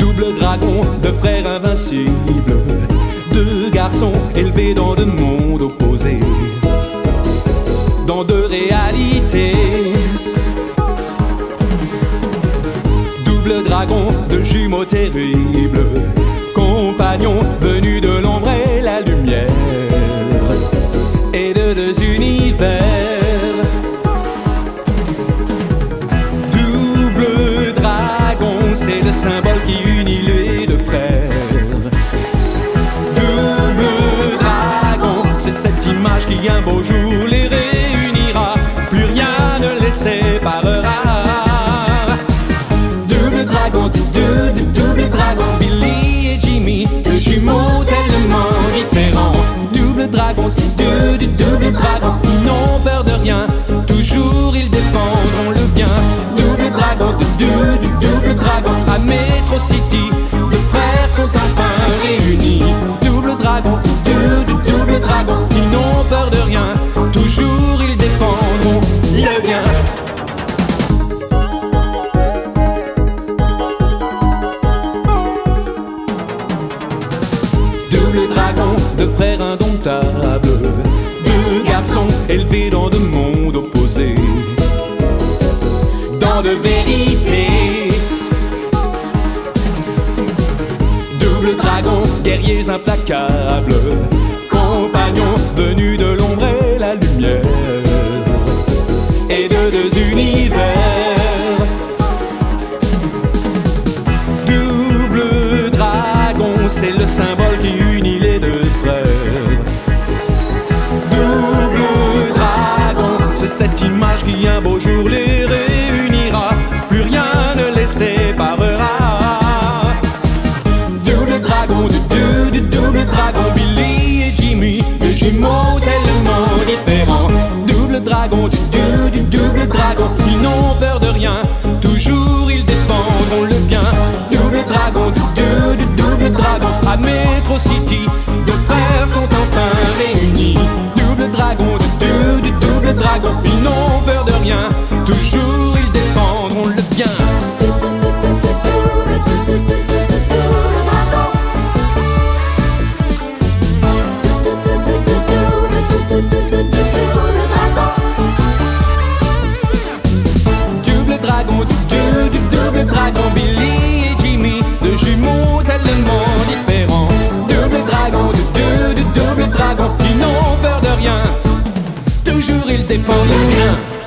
Double dragon, deux frères invincibles, deux garçons élevés dans deux mondes opposés, dans deux réalités. Double dragon, deux jumeaux terribles, compagnons venus de l'ombre et la lumière, et de deux univers. Double dragon, c'est le symbole qui unit les deux frères. Double dragon, c'est cette image qui un beau jour les réunira, plus rien ne les séparera. Double dragon, tous deux de double dragon, Billy et Jimmy, deux jumeaux tellement différents. Double dragon, tous deux de double dragon, ils n'ont peur de rien, toujours ils défendront le bien. Double dragon, tous deux de double dragon, à Metro City, deux frères sont enfin réunis. Double dragon, tous deux de double dragon, ils n'ont peur de rien, toujours ils défendront le bien. Double dragon, deux frères indomptables, deux garçons élevés dans deux mondes opposés, dans deux vérités. Double dragon, guerriers implacables, compagnons venus de l'ombre et la lumière, et de deux univers. Double dragon, c'est le symbole qui unit les deux frères. Double dragon, c'est cette image qui un beau jour les réunira, plus rien ne les séparera. Double dragon, de double dragon, Billy et Jimmy, deux jumeaux tellement différents. Double dragon, du double dragon, ils n'ont peur de rien, toujours ils défendront le bien. Double dragon, du double dragon, à Metro City, deux frères sont enfin réunis. Double dragon, du double dragon, ils n'ont peur de rien, toujours ils défendront le bien. Double dragon, Billy et Jimmy, deux jumeaux tellement différents. Double dragon, de double dragon, ils n'ont peur de rien, toujours ils défendent le bien.